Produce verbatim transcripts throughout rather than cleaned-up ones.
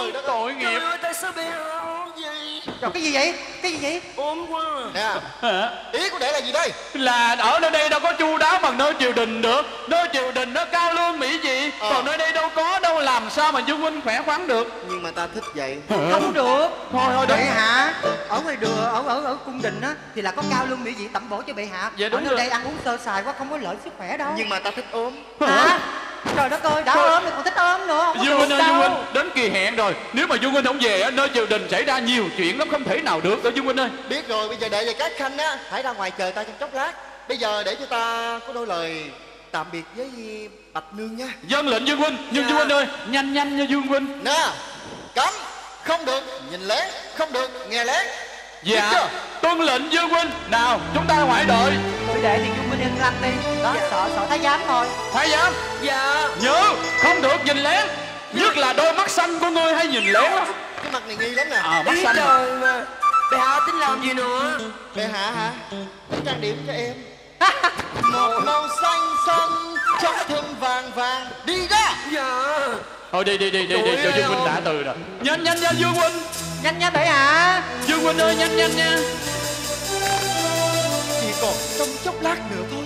Ôi, tội nghiệp. Tại sao bị hôn gì? Rồi, cái gì vậy? Cái gì vậy? Ốm quá nè. Ý của để là gì đây? Là ở nơi đây đâu có chu đáo bằng nơi triều đình được. Nơi triều đình nó cao lương mỹ vị, ờ. còn nơi đây đâu có, đâu làm sao mà Dương Huynh khỏe khoắn được. Nhưng mà ta thích vậy. Không được. Thôi thôi bệ hạ. Ở ngoài đường, ở ở ở cung đình á thì là có cao lương mỹ vị tẩm bổ cho bệ hạ. Vậy đúng ở nơi đây ăn uống sơ sài quá không có lợi sức khỏe đâu. Nhưng mà ta thích ốm. Hả? Trời đất ơi, đã ốm thì còn thích ốm nữa. Dương Huynh ơi, Dương Huynh, đến kỳ hẹn rồi. Nếu mà Dương Huynh không về, nơi triều đình xảy ra nhiều chuyện lắm, không thể nào được đâu Dương Huynh ơi. Biết rồi, bây giờ để về các khanh á, hãy ra ngoài chờ ta trong chốc lát. Bây giờ để cho ta có đôi lời tạm biệt với Bạch Nương nha. Dân lệnh Dương Huynh, nhưng Dương Huynh ơi, nhanh nhanh nha Dương Huynh. Nè, cấm, không được, nhìn lén, không được, nghe lén. Dạ, tuân lệnh Dương Huynh. Nào, chúng ta ngoại đợi. Sư đệ thì Dương Huynh yên lặng đi. Đó, dạ. sợ, sợ thái giám thôi. Thái giám? Dạ. Nhớ, không được nhìn lén. Nhất là đôi mắt xanh của ngươi hay nhìn lén lắm. Cái mặt này nghi lắm nè. Ờ, mắt xanh rồi mà. Bệ hạ tính làm gì nữa? Bệ hạ hả? Trang điểm cho em. Một màu xanh xanh, trong thêm vàng vàng. Đi ra. Dạ. Thôi đi đi đi đi đi cho Dương Huynh đã từ rồi. Nhanh nhanh nhanh Dương Huynh. Nhanh nhanh bệ hạ. Dương Huynh ơi nhanh nhanh nha. Chỉ còn trong chốc lát nữa thôi.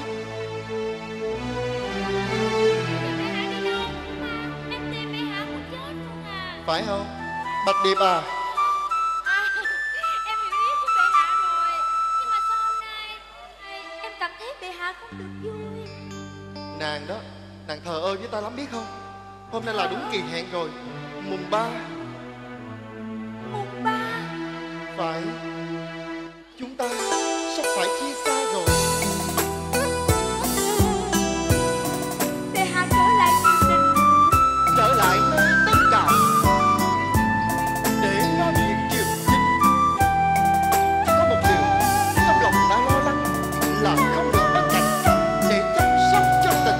Phải không? Bạch Điệp à. À em hiểu ý của bệ hạ rồi. Nhưng mà sao hôm nay em cảm thấy bệ hạ không được vui? Nàng đó, nàng thờ ơ với ta lắm biết không? Hôm nay là đúng kỳ hẹn rồi. Mùng ba. Mùng ba. Phải. Chúng ta sắp phải chia xa rồi. Bệ hạ trở lại triều đình. Trở lại nơi tất cả. Để lo việc triều đình. Có một điều trong lòng đã lo lắng là không được bắt cạnh để chăm sóc cho tình.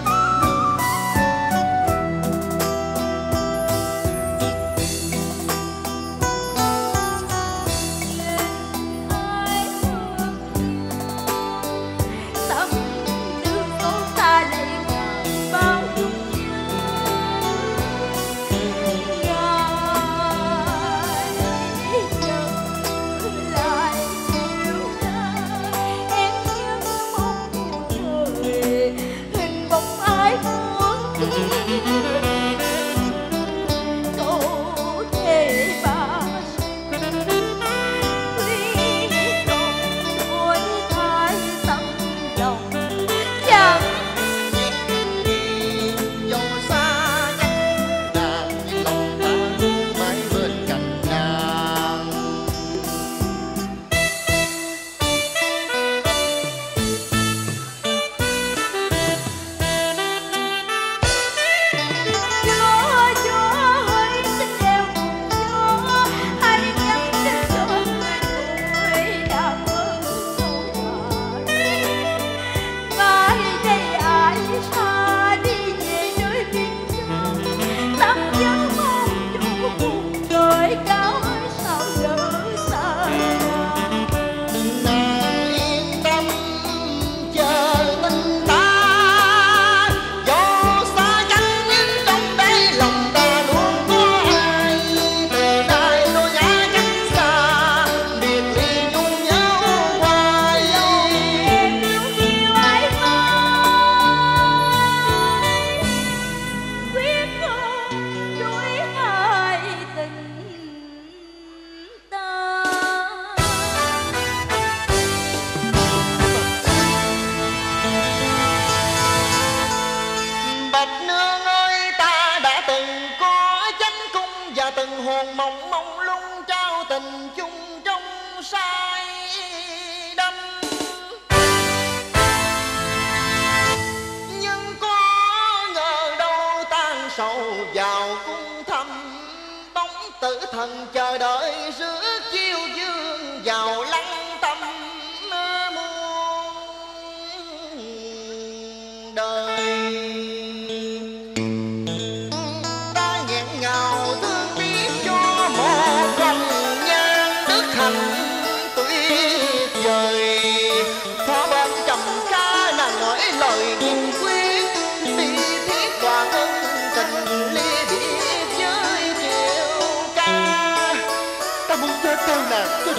Hãy subscribe cho kênh Ghiền Mì Gõ để không bỏ lỡ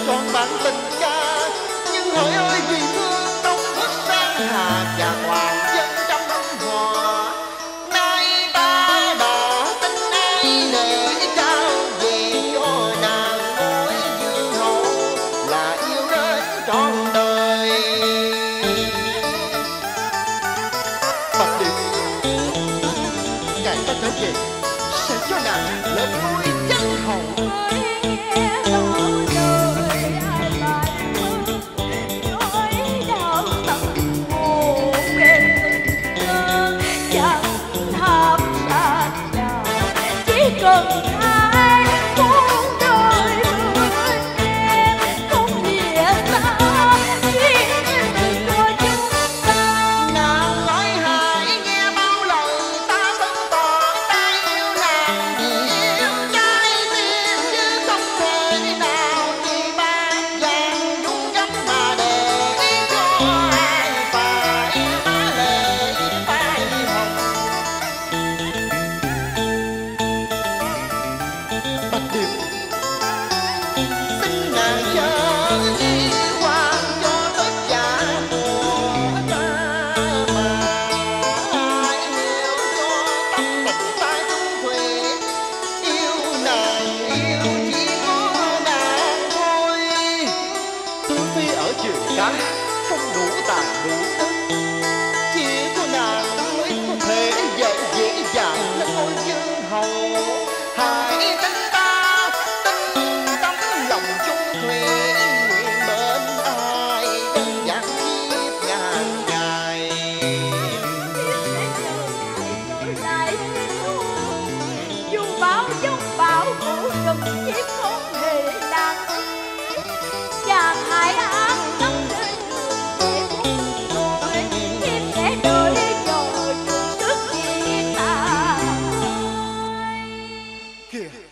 trọn bản tình ca. Nhưng hỡi ơi vì thương tông thức sang hà và hoàng dân trăm năm hòa. Nay ta đã tính ai để trao về cho nàng mối dương hậu là yêu đến trọn đời. Bạch Điệp, ngày ta trở về sẽ cho nàng lên núi dân hậu. Yeah.